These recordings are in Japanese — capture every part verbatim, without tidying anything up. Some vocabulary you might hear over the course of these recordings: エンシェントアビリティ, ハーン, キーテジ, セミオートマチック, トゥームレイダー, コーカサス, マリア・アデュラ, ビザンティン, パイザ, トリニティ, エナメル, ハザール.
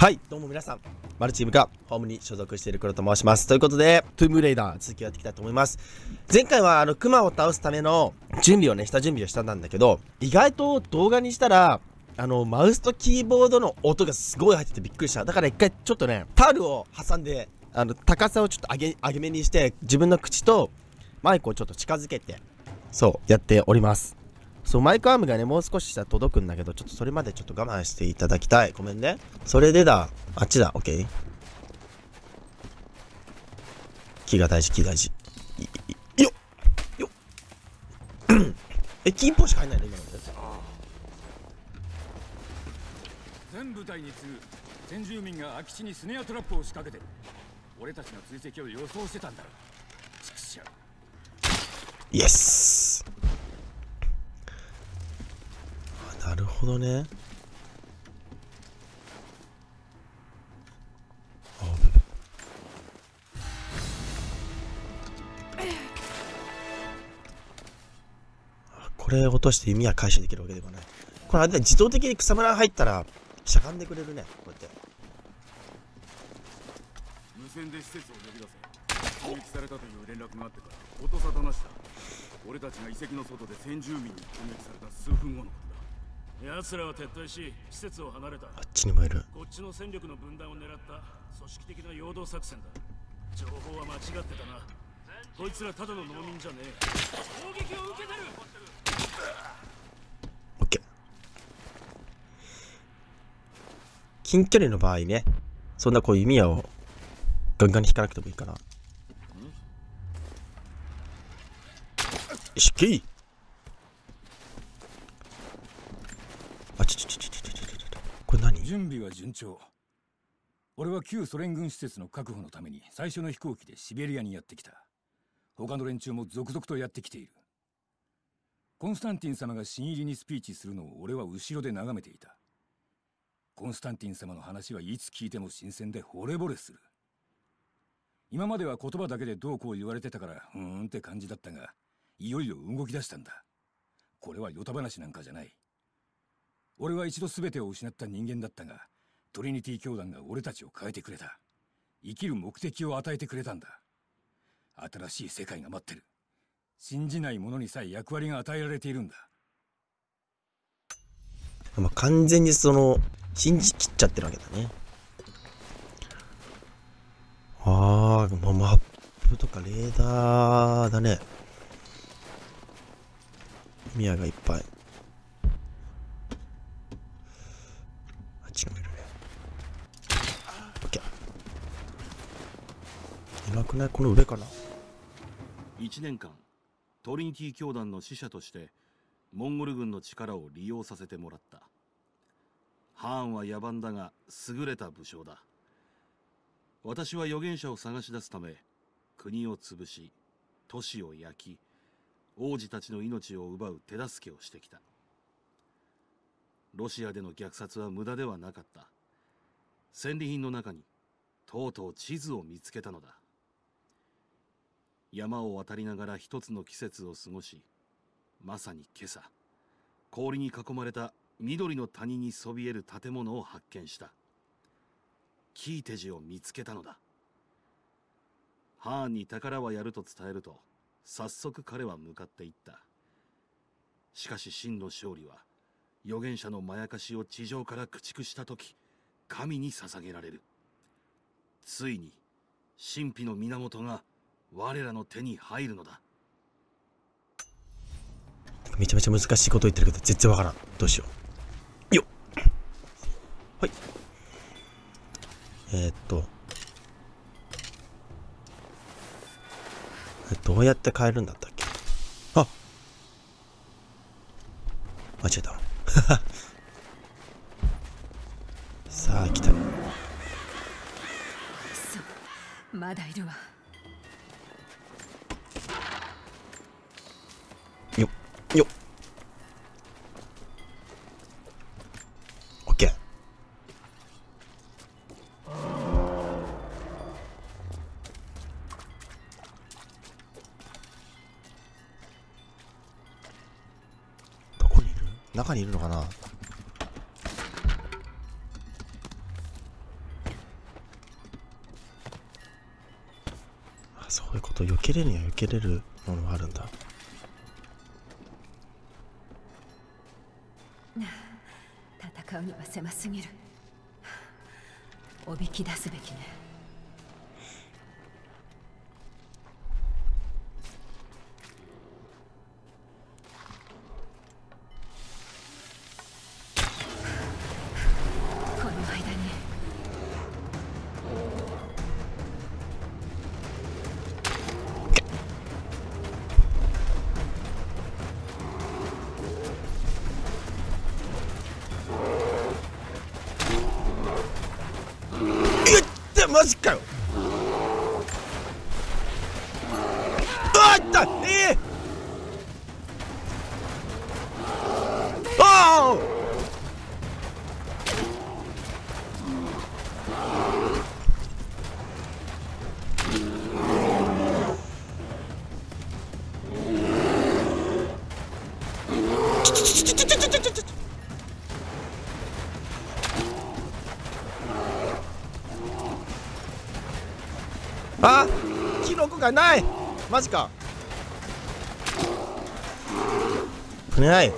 はい、どうも皆さん、マルチームかホームに所属している黒と申します。ということで、トゥームレイダー続きをやっていきたいと思います。前回はあのクマを倒すための準備をね、下準備をしたんだけど、意外と動画にしたら、あの、マウスとキーボードの音がすごい入っててびっくりした。だから一回ちょっとね、タオルを挟んで、あの、高さをちょっと上げ、上げ目にして、自分の口とマイクをちょっと近づけて、そう、やっております。そう、マイクアームがね、もう少ししたら届くんだけど、ちょっとそれまでちょっと我慢していただきたい。ごめんね。それでだ、あっちだ、オッケー。キーが大事、キー大事。よっよっえ、キーいっぽんしか入んないの今のやつ。全部隊に次ぐ、先住民が空き地にスネアトラップを仕掛けてる。俺たちの追跡を予想してたんだろ。ちくしょう。イエス。なるほどね。あ、これ落として弓は回収できるわけではない。これあれだ、自動的に草むら入ったらしゃがんでくれるね。こうやって無線で施設を呼び出せ。攻撃されたという連絡があってから音沙汰なしだ。俺たちが遺跡の外で先住民に攻撃された数分後の奴らは撤退し、施設を離れた。あっちにもいる。こっちの戦力の分断を狙った組織的な陽動作戦だ。情報は間違ってたな。こいつらただの農民じゃねえ。攻撃を受けてる。オッケー。近距離の場合ね、そんなこう弓矢をガンガンに引かなくてもいいかな。よし、きい。これ何？準備は順調。俺は旧ソ連軍施設の確保のために最初の飛行機でシベリアにやってきた。他の連中も続々とやってきている。コンスタンティン様が新入りにスピーチするのを俺は後ろで眺めていた。コンスタンティン様の話はいつ聞いても新鮮で惚れ惚れする。今までは言葉だけでどうこう言われてたからうーんって感じだったが、いよいよ動き出したんだ。これはヨタ話なんかじゃない。俺は一度全てを失った人間だったが、トリニティ教団が俺たちを変えてくれた。生きる目的を与えてくれたんだ。新しい世界が待ってる。信じない者にさえ役割が与えられているんだ。まあ完全にその信じきっちゃってるわけだね。ああ、まあマップとかレーダーだね。宮がいっぱい。いなくない？この上かな。いちねんかんトリニティ教団の使者としてモンゴル軍の力を利用させてもらった。ハーンは野蛮だが優れた武将だ。私は預言者を探し出すため国を潰し、都市を焼き、王子たちの命を奪う手助けをしてきた。ロシアでの虐殺は無駄ではなかった。戦利品の中にとうとう地図を見つけたのだ。山を渡りながら一つの季節を過ごし、まさに今朝、氷に囲まれた緑の谷にそびえる建物を発見した。キーテジを見つけたのだ。ハーンに宝はやると伝えると、早速彼は向かっていった。しかし真の勝利は、預言者のまやかしを地上から駆逐したとき、神に捧げられる。ついに神秘の源が我らの手に入るのだ。めちゃめちゃ難しいこと言ってるけど全然わからん。どうしよう。よっ、はい。えー、っとどうやって変えるんだったっけ。あ、間違えたさあ来た。まだいるわ。よっよっ。オッケー。どこにいる？中にいるのかな。ること、避けれるには避けれるものがあるんだ。戦うには狭すぎる。おびき出すべきね。この間に。マジかよ。あー、いった。えー、あー、あ、キノコがない。マジか。くれない。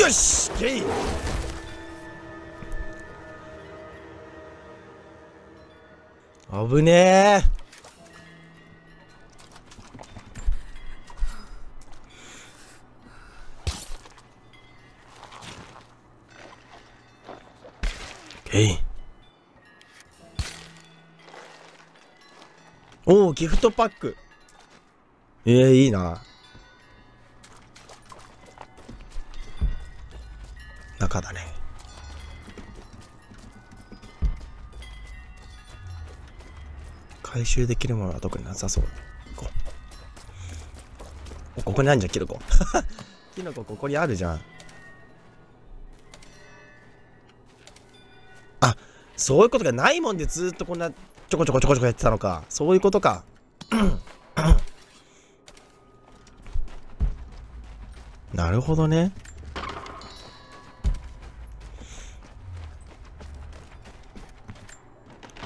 よし、ゲイ。危ねえ。おお、ギフトパック。ええー、いいな。中だね。回収できるものは特になさそう。ここ、ここにあるじゃん、キノコ。キノコここにあるじゃん。あ、そういうことがないもんでずーっとこんな。ちょこちょこちょこちょこやってたのか、そういうことか。なるほどね。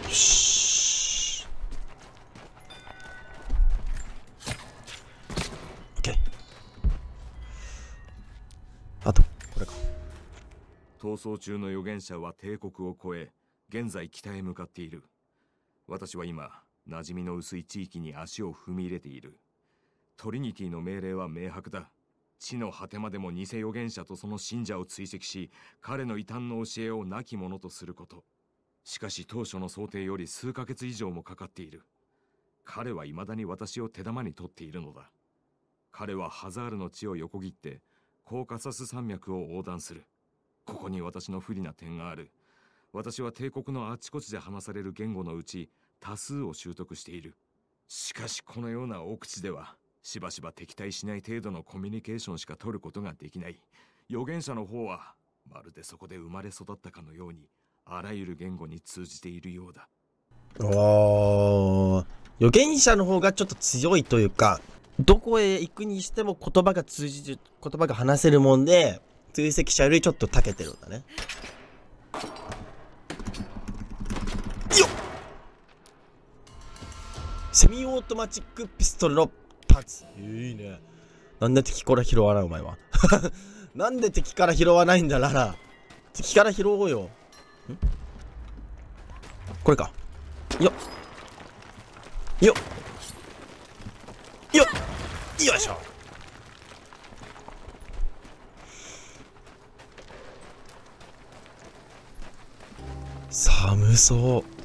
よし、 OK。 あとこれか。逃走中の預言者は帝国を越え、現在北へ向かっている。私は今、馴染みの薄い地域に足を踏み入れている。トリニティの命令は明白だ。地の果てまでも偽預言者とその信者を追跡し、彼の異端の教えを亡き者とすること。しかし当初の想定より数ヶ月以上もかかっている。彼はいまだに私を手玉に取っているのだ。彼はハザールの地を横切って、コーカサス山脈を横断する。ここに私の不利な点がある。私は帝国のあちこちで話される言語のうち多数を習得している。しかしこのような大口ではしばしば敵対しない程度のコミュニケーションしか取ることができない。預言者の方はまるでそこで生まれ育ったかのようにあらゆる言語に通じているようだ。おー、預言者の方がちょっと強いというか、どこへ行くにしても言葉が通じる、言葉が話せるもんで追跡者よりちょっと長けてるんだね。セミオートマチックピストルのパーツ。いいね。なんで敵から拾わないお前は。なんで敵から拾わないんだララ。敵から拾おうよ。んこれか。よっ。よっ。よっ。よいしょ。寒そう。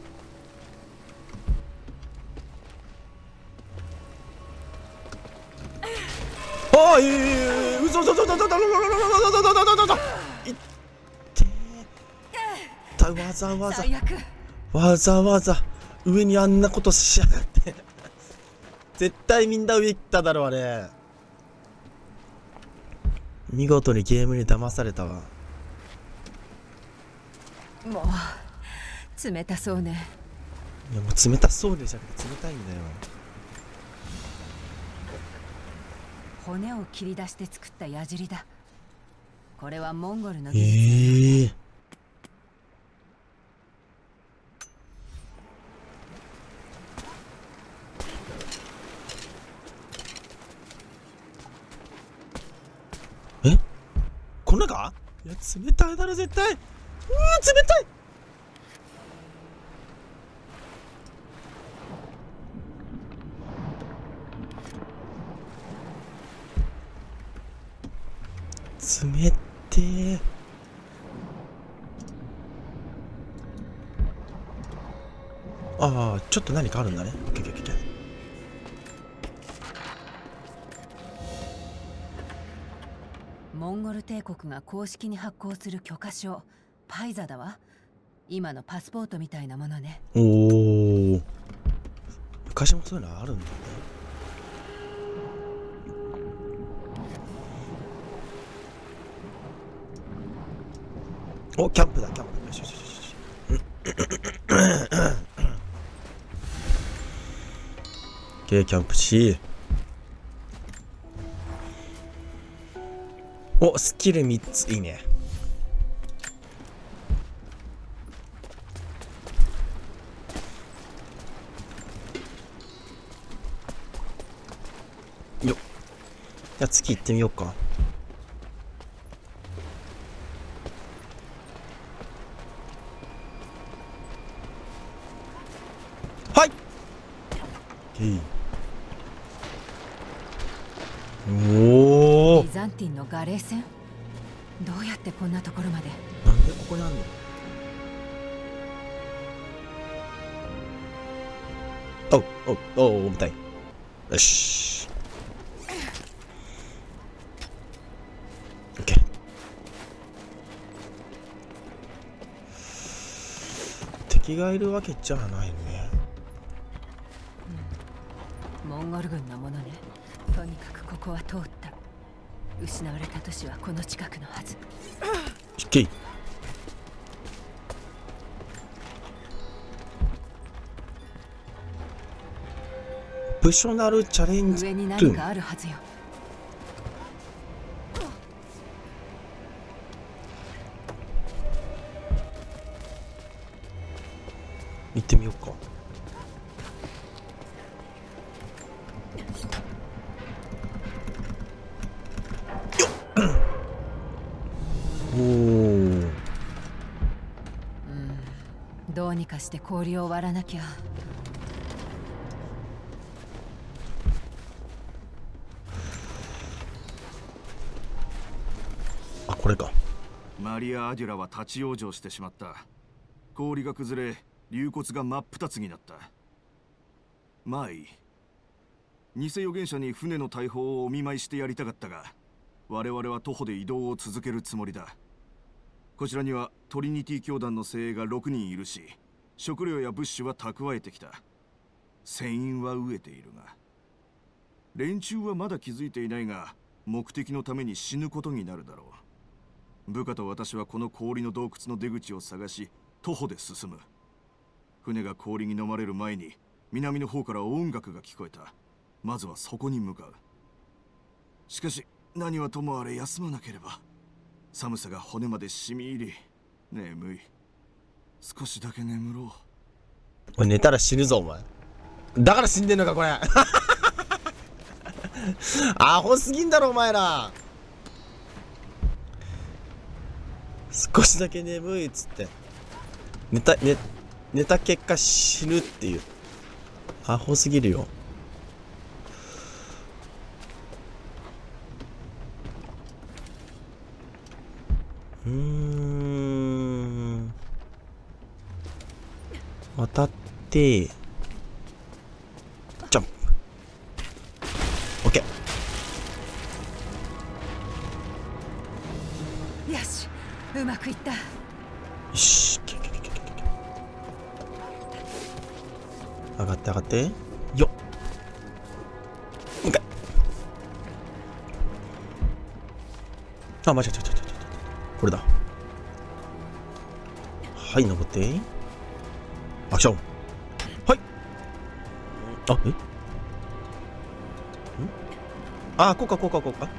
ああ、いえ、うそそそそそそそそそそそそそいって、わざわざわざわざ上にあんなことしやがって。絶対みんな上行っただろう。あれ見事にゲームに騙されたわ。もう冷たそうね。いや、もう冷たそうでじゃなくて冷たいんだよ。骨を切り出して作った矢尻だ。これはモンゴルの技術なんだ。えーこんなか？いや冷たいだろ絶対。うー冷たい。冷てー。ああちょっと何かあるんだね。オッケーオッケーオッケー。モンゴル帝国が公式に発行する許可証、パイザだわ。今のパスポートみたいなものね。おお。昔もそういうのあるんだね。お、キャンプだ、キャンプ。よしよしよし。OK、キャンプし。お、スキルみっついいね。よっ。じゃあ次行ってみようか。はい。おお、ビザンティンのガレー戦、どうやってこんなところまで。なんでここにあんの。おうおうおう、重たい。よし、オッケー。敵がいるわけじゃないね、うん、モンゴル軍のものね。とにかくここは通った。失われた都市はこの近くのはず。引けい。オプショナルチャレンジ。上に何かあるはずよ。行ってみようか。どうにかして氷を割らなきゃ。あ、これか。マリア・アデュラは立ち往生してしまった。氷が崩れ、流骨が真っ二つになった。マイ、偽預言者に船の大砲をお見舞いしてやりたかったが、我々は徒歩で移動を続けるつもりだ。こちらにはトリニティ教団の精鋭がろくにんいるし、食料や物資は蓄えてきた。船員は飢えているが、連中はまだ気づいていないが、目的のために死ぬことになるだろう。部下と私はこの氷の洞窟の出口を探し、徒歩で進む。船が氷に飲まれる前に、南の方から音楽が聞こえた。まずはそこに向かう。しかし何はともあれ休まなければ。寒さが骨まで染み入り、眠い。少しだけ眠ろう。おい、寝たら死ぬぞお前。だから死んでんのかこれ。アホすぎんだろお前ら。少しだけ眠いっつって寝た、ね、寝た結果死ぬっていう。アホすぎるよ。うーん、渡ってジャンプ。オッケー。よし、うまくいった。よし、上がって上がってよっ。もう一回。あ、間違えちゃった。これだ。はい、登って。アクション。はい。あ、え？ん？あ、こうかこうかこうか。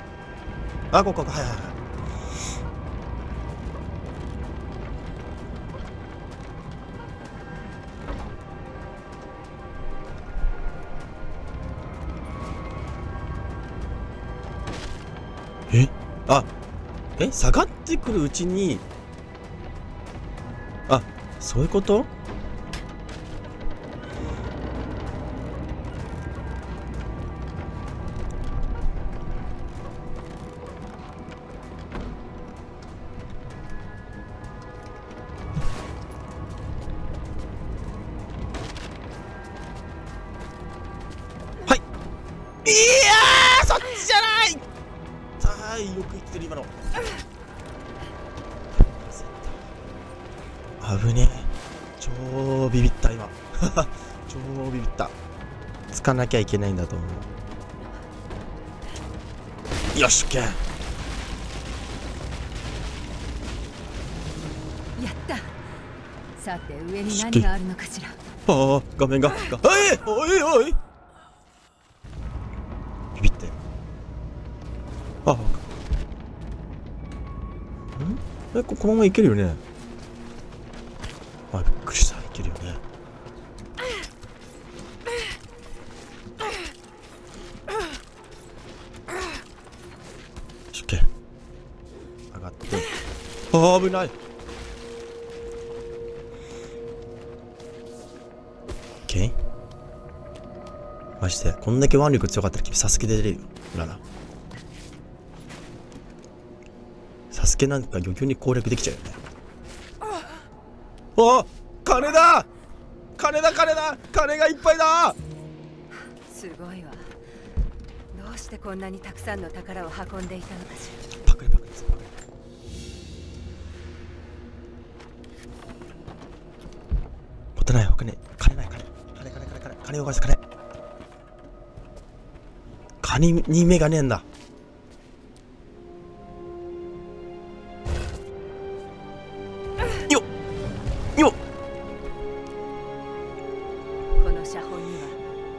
あ、こうかこうか。はいはいはい。えあえ下がってくるうちに、あそういうこと。危ねえ、超ビビった今超ビビった。つかなきゃいけないんだと思う。よし、オッケー、やった。さて上に何があるのかしら。ああ、画面が、えー、おいおいビビったよ。あんえ、このままいけるよね。あ、びっくりした。いけるよね。しっけ。上がって。ああ、危ない。OK。マジで、こんだけ腕力強かったら君、サスケ出れるよ。ララ。サスケなんか余裕に攻略できちゃうよね。お、金だ金だ金だ金がいっぱいだ。すごいわ。どうしてこんなにたくさんの宝を運んでいたのかしら。パクリパクリですパクリ。持たないお金、金ない金金金金金金を返す金。金に目がねえんだ。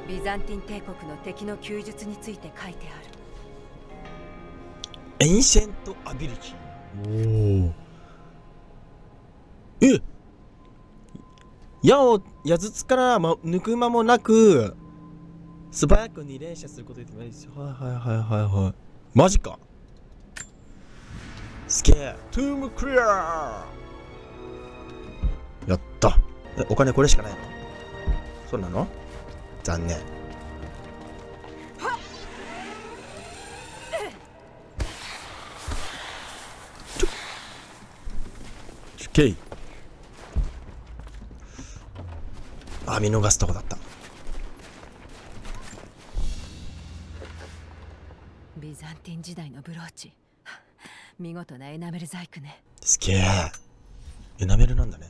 ビザンティン帝国の敵の休日について書いてある。エンシェントアビリティ。おお。え。矢を矢筒から抜く間もなく素早くに連射することできます。はいはいはいはいはい。マジか。すげえ。トゥームクリアー。やった。え、お金これしかないの？そうなの？残念。ちょけい。あ、見逃すとこだった。ビザンティン時代のブローチ。見事なエナメル細工ね。すげえ。エナメルなんだね。